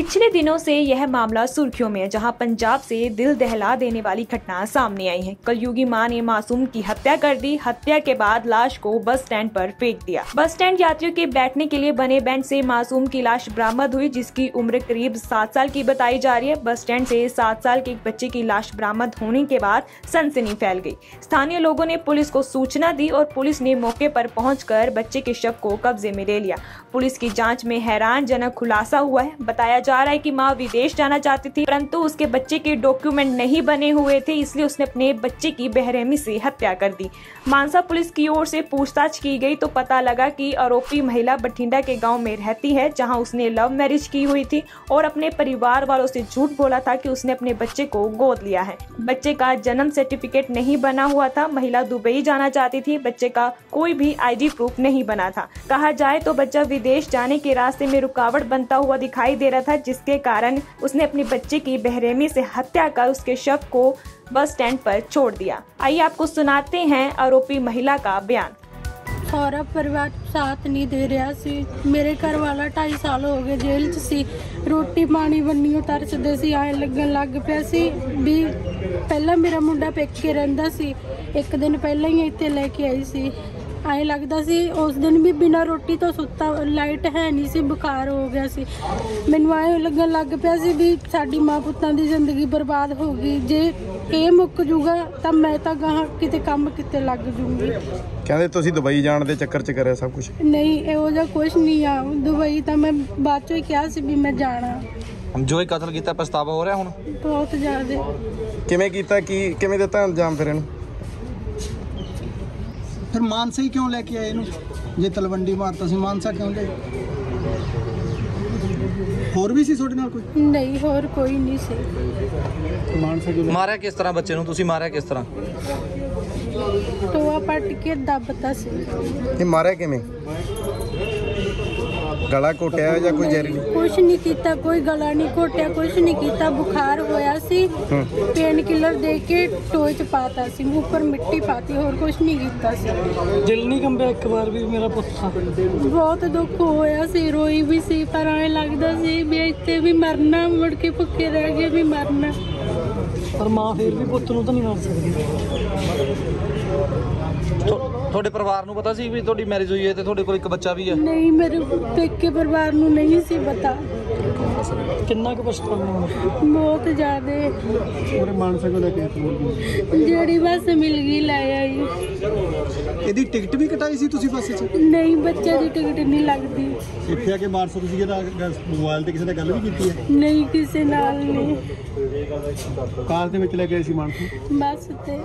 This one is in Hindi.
पिछले दिनों से यह मामला सुर्खियों में है, जहां पंजाब से दिल दहला देने वाली घटना सामने आई है। कलयुगी मां ने मासूम की हत्या कर दी। हत्या के बाद लाश को बस स्टैंड पर फेंक दिया। बस स्टैंड यात्रियों के बैठने के लिए बने बेंच से मासूम की लाश बरामद हुई, जिसकी उम्र करीब 7 साल की बताई जा रही है। बस स्टैंड से 7 साल के एक बच्चे की लाश बरामद होने के बाद सनसनी फैल गई। स्थानीय लोगों ने पुलिस को सूचना दी और पुलिस ने मौके पर पहुंचकर बच्चे के शव को कब्जे में ले लिया। पुलिस की जांच में हैरानजनक खुलासा हुआ है। बताया जा रहा है कि मां विदेश जाना चाहती थी, परंतु उसके बच्चे के डॉक्यूमेंट नहीं बने हुए थे, इसलिए उसने अपने बच्चे की बेरहमी से हत्या कर दी। मानसा पुलिस की ओर से पूछताछ की गई तो पता लगा कि आरोपी महिला बठिंडा के गांव में रहती है, जहां उसने लव मैरिज की हुई थी और अपने परिवार वालों से झूठ बोला था कि उसने अपने बच्चे को गोद लिया है। बच्चे का जन्म सर्टिफिकेट नहीं बना हुआ था। महिला दुबई जाना चाहती थी। बच्चे का कोई भी आईडी प्रूफ नहीं बना था। कहा जाए तो बच्चा विदेश जाने के रास्ते में रुकावट बनता हुआ दिखाई दे रहा था, जिसके कारण उसने अपने बच्चे की बेरहमी से हत्या कर उसके शव को बस स्टैंड पर छोड़ दिया। आइए आपको सुनाते हैं आरोपी महिला का बयान। सौरभ परिवार साथ नहीं दे रहा सी। मेरे घर वाला 2.5 साल हो गए जेल च सी। रोटी पानी बनियों तरसदे सी, आए लगन लग पिया सी भी। पहला मेरा मुंडा पेके रहिंदा सी, एक दिन पहला ही इत्थे लेके आई सी। आए लगता सी उस दिन भी बिना रोटी तो सुता, लाइट है नहीं सी, बुखार हो गया सी। मैनू आए लगन लग पिया सी भी साडी माँ पुत्तां दी जिंदगी बर्बाद हो गई। जे ਇਹ ਮੁੱਕ ਜੂਗਾ ਤਾਂ ਮੈਂ ਤਾਂ ਗਾਹਾਂ ਕਿਤੇ ਕੰਮ ਕਿਤੇ ਲੱਗ ਜੂਗੀ। ਕਹਿੰਦੇ ਤੁਸੀਂ ਦੁਬਈ ਜਾਣ ਦੇ ਚੱਕਰ 'ਚ ਕਰਿਆ ਸਭ ਕੁਝ? ਨਹੀਂ, ਇਹੋ ਜਿਹਾ ਕੁਝ ਨਹੀਂ ਆ। ਦੁਬਈ ਤਾਂ ਮੈਂ ਬਾਅਦ 'ਚੋਂ ਹੀ ਕਿਹਾ ਸੀ ਵੀ ਮੈਂ ਜਾਣਾ। ਜੋ ਇਹ ਕਤਲ ਕੀਤਾ ਪਛਤਾਵਾ ਹੋ ਰਿਹਾ ਹੁਣ ਬਹੁਤ ਜ਼ਿਆਦਾ। ਕਿਵੇਂ ਕੀਤਾ, ਕੀ ਕਿਵੇਂ ਦਿੱਤਾ ਅੰਜਾਮ ਫਿਰ ਇਹਨੂੰ? ਫਿਰ ਮਾਨਸਾ ਹੀ ਕਿਉਂ ਲੈ ਕੇ ਆਏ ਇਹਨੂੰ? ਜੇ ਤਲਵੰਡੀ ਮਾਰਤਾ ਸੀ ਮਾਨਸਾ ਕਿਉਂ ਲੈ? ਹੋਰ ਵੀ ਸੀ ਤੁਹਾਡੇ ਨਾਲ ਕੋਈ? ਨਹੀਂ, ਹੋਰ ਕੋਈ ਨਹੀਂ ਸੀ। ਮਾਨਸਾ ਕਿਉਂ ਮਾਰਿਆ? ਕਿਸ ਤਰ੍ਹਾਂ ਬੱਚੇ ਨੂੰ ਤੁਸੀਂ ਮਾਰਿਆ? ਕਿਸ ਤਰ੍ਹਾਂ? ਤੋਆ ਪੱਟ ਕੇ ਦੱਬਤਾ ਸੀ। ਇਹ ਮਾਰਿਆ ਕਿਵੇਂ? गला घोटिया या कोई जहरीली? कुछ नहीं किया, कोई गला नहीं घोटिया, कुछ नहीं किया। बुखार होया सी, पेन किलर दे के टोए च पाता सी, ऊपर मिट्टी पाती, और कुछ नहीं किया सी। दिल नहीं कंबे एक बार भी मेरा पुत्ता? बहुत दुख होया सी, रोई भी सी, पर आए लगदा सी भी इत्थे भी मरना, मुड़ के भुक्खे रह गए भी मरना। पर मां फिर भी पुत्त नूं तां नहीं मार सकदी। ਤੁਹਾਡੇ ਪਰਿਵਾਰ ਨੂੰ ਪਤਾ ਸੀ ਵੀ ਤੁਹਾਡੀ ਮੈਰਿਜ ਹੋਈ ਹੈ ਤੇ ਤੁਹਾਡੇ ਕੋਲ ਇੱਕ ਬੱਚਾ ਵੀ ਹੈ? ਨਹੀਂ, ਮੇਰੇ ਪੇਕੇ ਪਰਿਵਾਰ ਨੂੰ ਨਹੀਂ ਸੀ ਪਤਾ। ਕਿੰਨਾ ਕੁ ਪਛਤਾਵਾ? ਬਹੁਤ ਜ਼ਿਆਦਾ। ਉਹਰੇ ਮਾਨਸਾ ਕੋਲ ਲੈ ਕੇ ਜਿਹੜੀ ਬੱਸ ਮਿਲ ਗਈ ਲੈ ਆਈ। ਇਹਦੀ ਟਿਕਟ ਵੀ ਕਟਾਈ ਸੀ ਤੁਸੀਂ ਬੱਸ 'ਚ? ਨਹੀਂ, ਬੱਚੇ ਦੀ ਟਿਕਟ ਨਹੀਂ ਲੱਗਦੀ। ਇੱਥੇ ਆ ਕੇ ਮਾਨਸਾ ਤੁਸੀਂ ਇਹਦਾ ਮੋਬਾਈਲ ਤੇ ਕਿਸੇ ਨਾਲ ਗੱਲ ਵੀ ਕੀਤੀ ਹੈ? ਨਹੀਂ, ਕਿਸੇ ਨਾਲ ਨਹੀਂ। ਕਾਰ ਦੇ ਵਿੱਚ ਲੈ ਕੇ ਆਏ ਸੀ ਮਾਨਸਾ? ਬੱਸ ਤੇ।